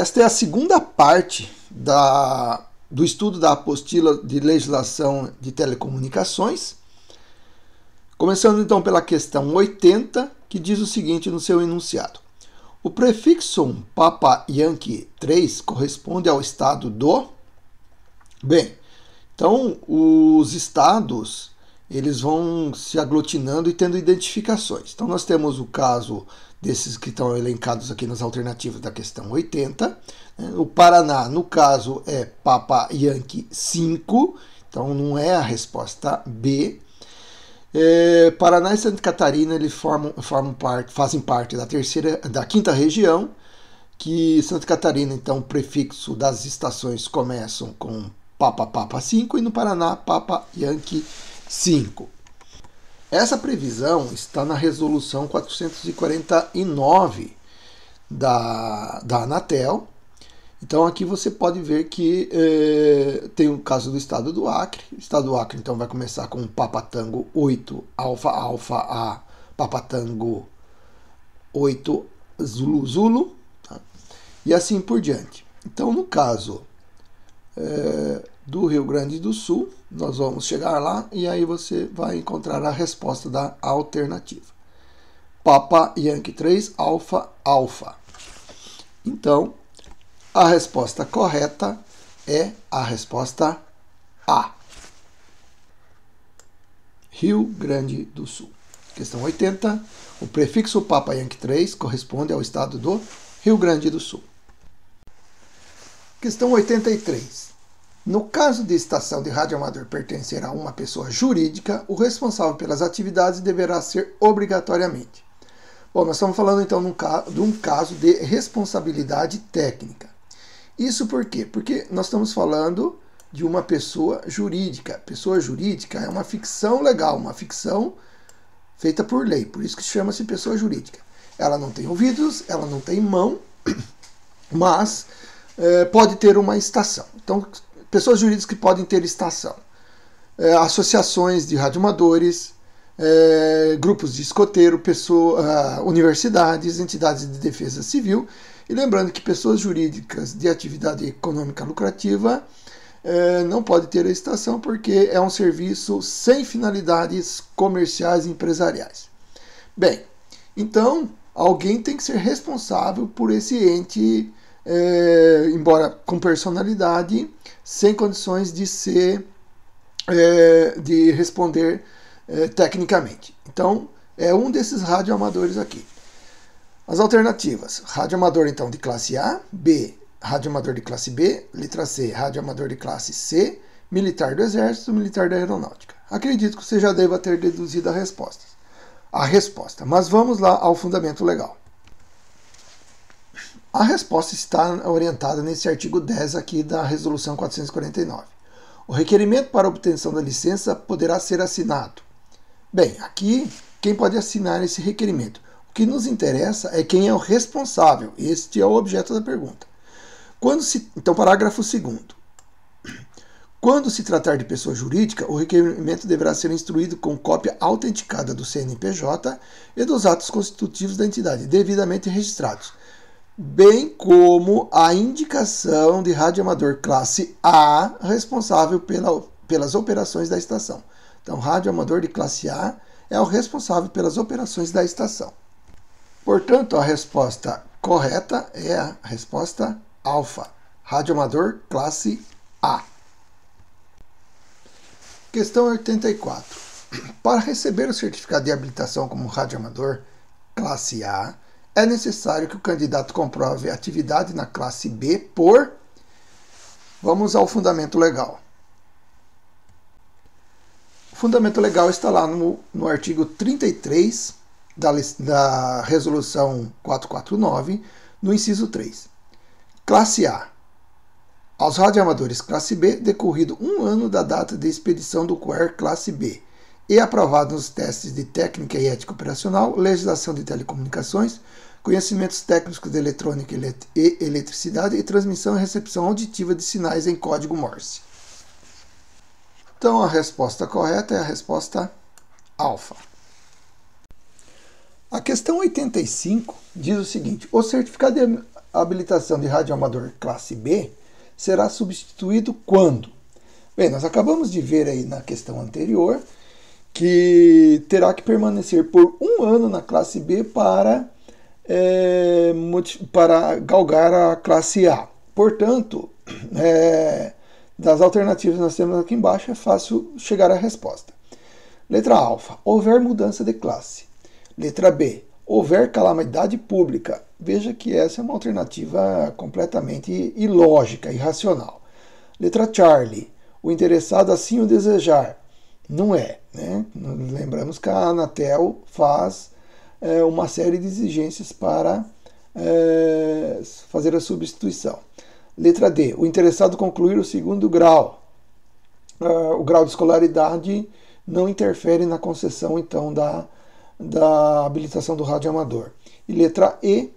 Esta é a segunda parte do estudo da apostila de legislação de telecomunicações, começando então pela questão 80, que diz o seguinte no seu enunciado. O prefixo Papa Yankee 3 corresponde ao estado do... Bem, então os estados eles vão se aglutinando e tendo identificações. Então nós temos o caso desses que estão elencados aqui nas alternativas da questão 80. O Paraná, no caso, é Papa Yankee 5, então não é a resposta B. Paraná e Santa Catarina eles fazem parte da quinta região, que Santa Catarina, então, o prefixo das estações começam com Papa 5 e no Paraná, Papa Yankee 5. Essa previsão está na Resolução 449 da Anatel. Então aqui você pode ver que tem o caso do estado do Acre. O estado do Acre então vai começar com Papatango 8, Alfa, Alfa, A, Papatango 8, Zulu, Zulu, tá? E assim por diante. Então no caso do Rio Grande do Sul, nós vamos chegar lá e aí você vai encontrar a resposta da alternativa. Papa Yankee 3, Alfa, Alfa. Então, a resposta correta é a resposta A. Rio Grande do Sul. Questão 80. O prefixo Papa Yankee 3 corresponde ao estado do Rio Grande do Sul. Questão 83. No caso de estação de rádio amador pertencer a uma pessoa jurídica, o responsável pelas atividades deverá ser obrigatoriamente. Bom, nós estamos falando então de um caso de responsabilidade técnica. Isso por quê? Porque nós estamos falando de uma pessoa jurídica. Pessoa jurídica é uma ficção legal, uma ficção feita por lei, por isso que chama-se pessoa jurídica. Ela não tem ouvidos, ela não tem mão, mas pode ter uma estação. Então, pessoas jurídicas que podem ter estação. Associações de radioamadores, grupos de escoteiro, universidades, entidades de defesa civil. E lembrando que pessoas jurídicas de atividade econômica lucrativa não podem ter a estação porque é um serviço sem finalidades comerciais e empresariais. Bem, então alguém tem que ser responsável por esse ente, embora com personalidade, sem condições de responder tecnicamente. Então, é um desses radioamadores aqui. As alternativas: radioamador então de classe A, B, radioamador de classe B, letra C, radioamador de classe C, militar do Exército, militar da Aeronáutica. Acredito que você já deva ter deduzido a resposta, mas vamos lá ao fundamento legal. A resposta está orientada nesse artigo 10 aqui da Resolução 449. O requerimento para obtenção da licença poderá ser assinado. Bem, aqui quem pode assinar esse requerimento? O que nos interessa é quem é o responsável. Este é o objeto da pergunta. Então, parágrafo 2º. Quando se tratar de pessoa jurídica, o requerimento deverá ser instruído com cópia autenticada do CNPJ e dos atos constitutivos da entidade devidamente registrados, bem como a indicação de radioamador classe A responsável pelas operações da estação. Então, radioamador de classe A é o responsável pelas operações da estação. Portanto, a resposta correta é a resposta alfa, radioamador classe A. Questão 84. Para receber o certificado de habilitação como radioamador classe A, é necessário que o candidato comprove atividade na classe B por... Vamos ao fundamento legal. O fundamento legal está lá no artigo 33 da Resolução 449, no inciso 3. Classe A. Aos radioamadores classe B, decorrido um ano da data de expedição do COER classe B e aprovado nos testes de técnica e ética operacional, legislação de telecomunicações, conhecimentos técnicos de eletrônica e eletricidade e transmissão e recepção auditiva de sinais em código Morse. Então a resposta correta é a resposta alfa. A questão 85 diz o seguinte: o certificado a habilitação de radioamador classe B será substituído quando? Bem, nós acabamos de ver aí na questão anterior que terá que permanecer por um ano na classe B para galgar a classe A. Portanto, das alternativas que nós temos aqui embaixo, é fácil chegar à resposta. Letra A, houver mudança de classe. Letra B, houver calamidade pública. Veja que essa é uma alternativa completamente ilógica, irracional. Letra Charlie, o interessado assim o desejar. Não é, né? Lembramos que a Anatel faz uma série de exigências para fazer a substituição. Letra D, o interessado concluir o segundo grau. O grau de escolaridade não interfere na concessão, então, da habilitação do radioamador. E letra E,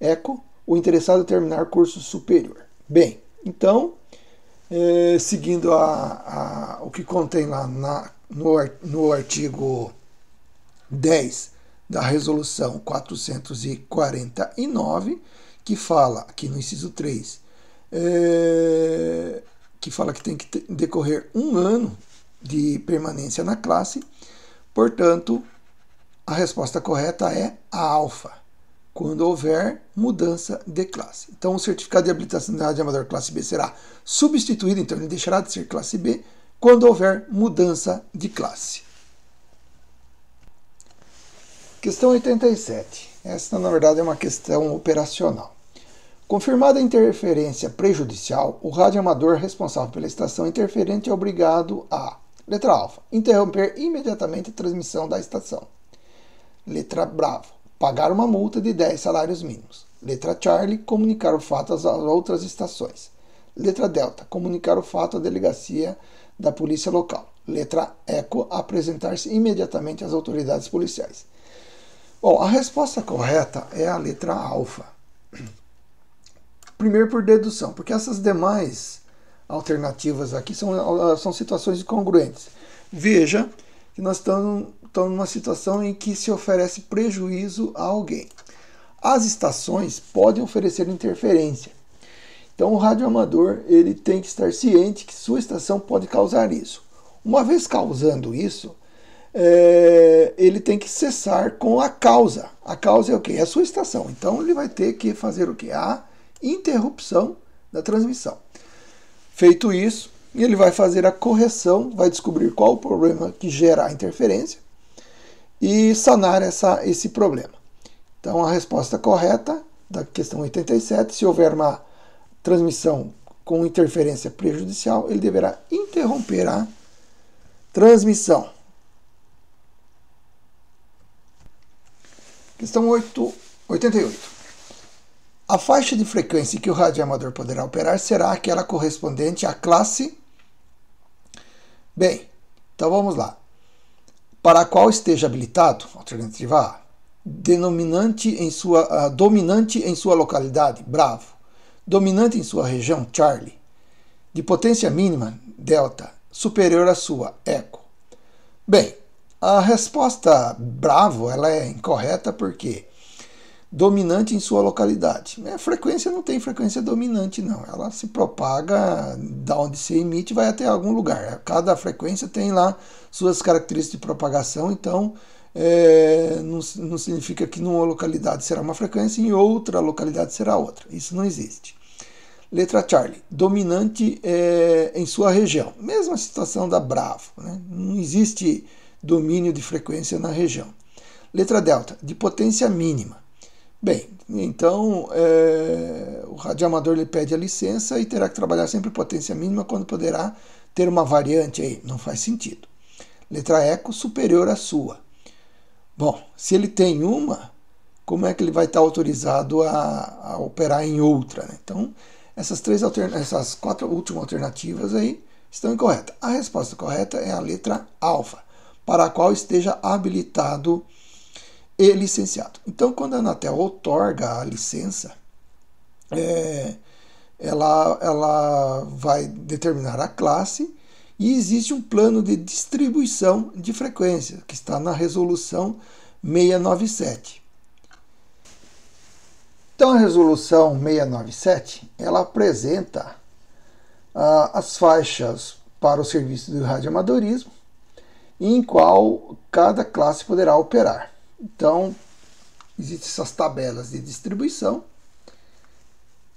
eco, o interessado terminar curso superior. Bem, então, seguindo o que contém lá no artigo 10 da Resolução 449, que fala, aqui no inciso 3, que fala que tem que decorrer um ano de permanência na classe, portanto, a resposta correta é a alfa, quando houver mudança de classe. Então, o certificado de habilitação de radioamador classe B será substituído, então ele deixará de ser classe B, quando houver mudança de classe. Questão 87. Esta, na verdade, é uma questão operacional. Confirmada a interferência prejudicial, o radioamador responsável pela estação interferente é obrigado a... Letra alfa, interromper imediatamente a transmissão da estação. Letra bravo, pagar uma multa de 10 salários mínimos. Letra Charlie, comunicar o fato às outras estações. Letra delta, comunicar o fato à delegacia da polícia local. Letra eco, apresentar-se imediatamente às autoridades policiais. Bom, a resposta correta é a letra alfa. Primeiro por dedução, porque essas demais alternativas aqui são situações incongruentes. Veja que nós estão numa situação em que se oferece prejuízo a alguém. As estações podem oferecer interferência. Então, o radioamador ele tem que estar ciente que sua estação pode causar isso. Uma vez causando isso, ele tem que cessar com a causa. A causa é o quê? É a sua estação. Então, ele vai ter que fazer o quê? A interrupção da transmissão. Feito isso, ele vai fazer a correção, vai descobrir qual o problema que gera a interferência e sanar esse problema. Então, a resposta correta da questão 87, se houver uma transmissão com interferência prejudicial, ele deverá interromper a transmissão. Questão 88. A faixa de frequência que o radioamador poderá operar será aquela correspondente à classe... Bem, então vamos lá. Para a qual esteja habilitado, alternativa A, dominante em sua localidade, bravo, dominante em sua região, Charlie, de potência mínima, delta, superior à sua, eco. Bem, a resposta bravo ela é incorreta porque... dominante em sua localidade. A frequência não tem frequência dominante, não. Ela se propaga da onde se emite, vai até algum lugar. Cada frequência tem lá suas características de propagação, então não significa que numa localidade será uma frequência e em outra localidade será outra. Isso não existe. Letra Charlie, dominante em sua região. Mesma situação da bravo, né? Não existe domínio de frequência na região. Letra delta, de potência mínima. Bem, então o radioamador lhe pede a licença e terá que trabalhar sempre potência mínima quando poderá ter uma variante aí. Não faz sentido. Letra eco, superior à sua. Bom, se ele tem uma, como é que ele vai estar autorizado a operar em outra? Né? Então, essas quatro últimas alternativas aí estão incorretas. A resposta correta é a letra alfa, para a qual esteja habilitado e licenciado. Então, quando a Anatel outorga a licença, ela vai determinar a classe e existe um plano de distribuição de frequência, que está na Resolução 697. Então, a Resolução 697, ela apresenta as faixas para o serviço do radioamadorismo, em qual cada classe poderá operar. Então, existem essas tabelas de distribuição.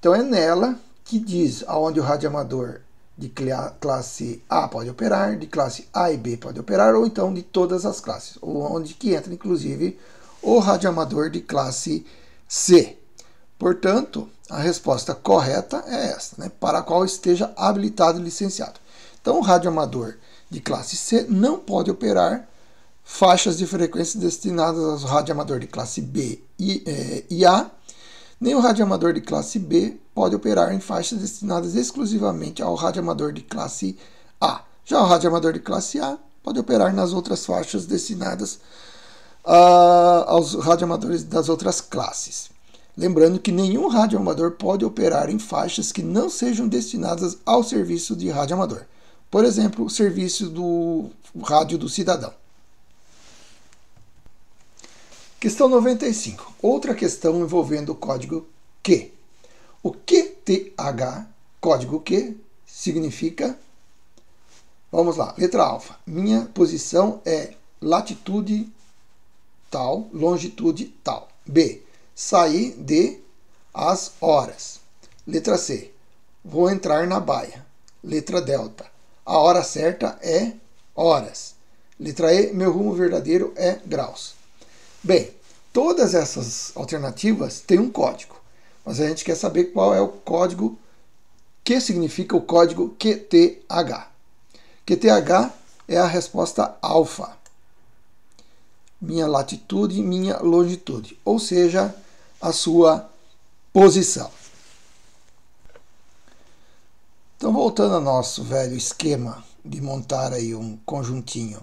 Então, é nela que diz aonde o radioamador de classe A pode operar, de classe A e B pode operar, ou então de todas as classes, onde que entra, inclusive, o radioamador de classe C. Portanto, a resposta correta é esta, né? Para a qual esteja habilitado e licenciado. Então, o radioamador de classe C não pode operar faixas de frequência destinadas ao radioamador de classe B e A, nem o radioamador de classe B pode operar em faixas destinadas exclusivamente ao radioamador de classe A. Já o radioamador de classe A pode operar nas outras faixas destinadas aos radioamadores das outras classes. Lembrando que nenhum radioamador pode operar em faixas que não sejam destinadas ao serviço de radioamador. Por exemplo, o serviço do rádio do cidadão. Questão 95. Outra questão envolvendo o código Q. O QTH, código Q, significa... Vamos lá, letra alfa. Minha posição é latitude tal, longitude tal. B. Saí de as horas. Letra C. Vou entrar na baia. Letra delta. A hora certa é horas. Letra E, meu rumo verdadeiro é graus. Bem, todas essas alternativas têm um código, mas a gente quer saber qual é o código, que significa o código QTH. QTH é a resposta alfa. Minha latitude, minha longitude, ou seja, a sua posição. Então, voltando ao nosso velho esquema de montar aí um conjuntinho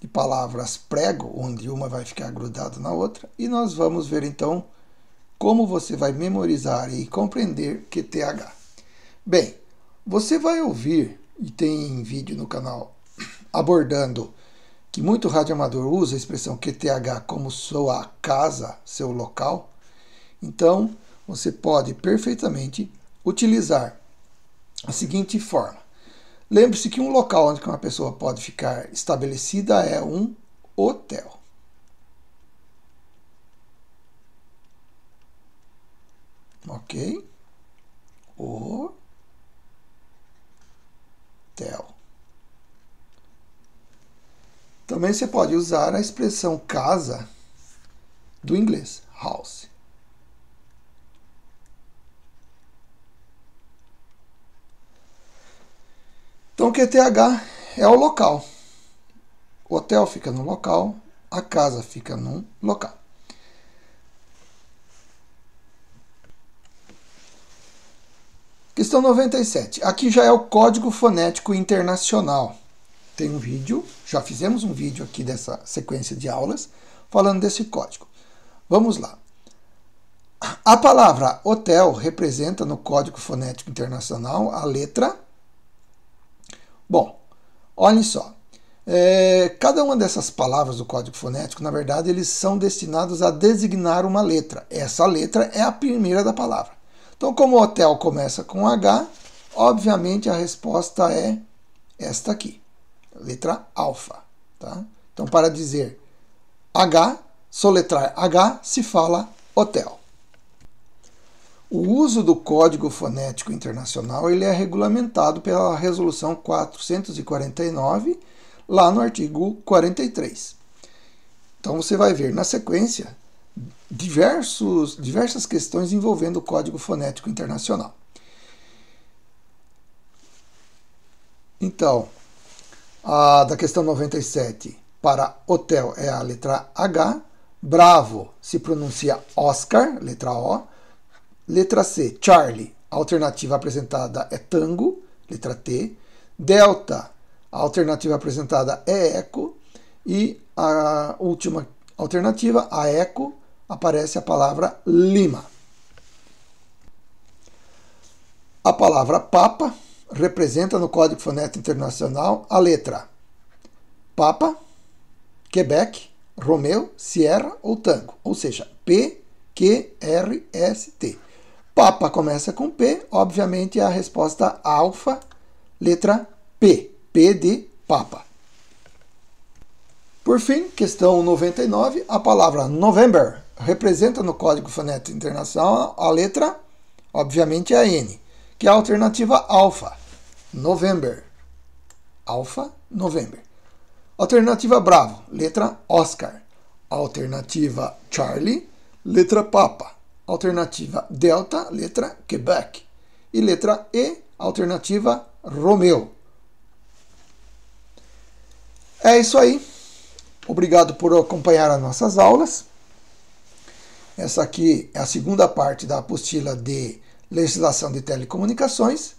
de palavras prego, onde uma vai ficar grudada na outra, e nós vamos ver então como você vai memorizar e compreender QTH. Bem, você vai ouvir, e tem vídeo no canal abordando que muito radioamador usa a expressão QTH como sua casa, seu local. Então, você pode perfeitamente utilizar a seguinte forma. Lembre-se que um local onde uma pessoa pode ficar estabelecida é um hotel. Ok? Hotel. Também você pode usar a expressão casa do inglês, house. Então, QTH é o local. O hotel fica no local, a casa fica num local. Questão 97. Aqui já é o Código Fonético Internacional. Tem um vídeo, já fizemos um vídeo aqui dessa sequência de aulas, falando desse código. Vamos lá. A palavra hotel representa no Código Fonético Internacional a letra... Bom, olhem só, cada uma dessas palavras do código fonético, na verdade, eles são destinados a designar uma letra. Essa letra é a primeira da palavra. Então, como o hotel começa com H, obviamente a resposta é esta aqui, letra alfa. Tá? Então, para dizer H, soletrar H, se fala hotel. O uso do Código Fonético Internacional ele é regulamentado pela Resolução 449, lá no artigo 43. Então você vai ver na sequência diversas questões envolvendo o Código Fonético Internacional. Então, a da questão 97 para hotel é a letra H, bravo se pronuncia Oscar, letra O. Letra C, Charlie, a alternativa apresentada é Tango, letra T. Delta, a alternativa apresentada é Eco. E a última alternativa, a Eco, aparece a palavra Lima. A palavra Papa representa no Código Fonético Internacional a letra Papa, Quebec, Romeu, Sierra ou Tango. Ou seja, P, Q, R, S, T. Papa começa com P, obviamente a resposta alfa, letra P. P de Papa. Por fim, questão 99, a palavra November representa no Código Fonético Internacional a letra, obviamente a N, que é a alternativa alfa, November. Alfa, November. Alternativa Bravo, letra Oscar. Alternativa Charlie, letra Papa. Alternativa Delta, letra Quebec. E letra E, alternativa Romeu. É isso aí. Obrigado por acompanhar as nossas aulas. Essa aqui é a segunda parte da apostila de legislação de telecomunicações.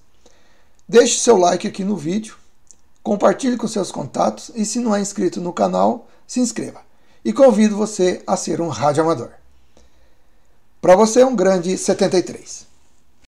Deixe seu like aqui no vídeo, compartilhe com seus contatos e, se não é inscrito no canal, se inscreva. E convido você a ser um radioamador. Para você, um grande 73.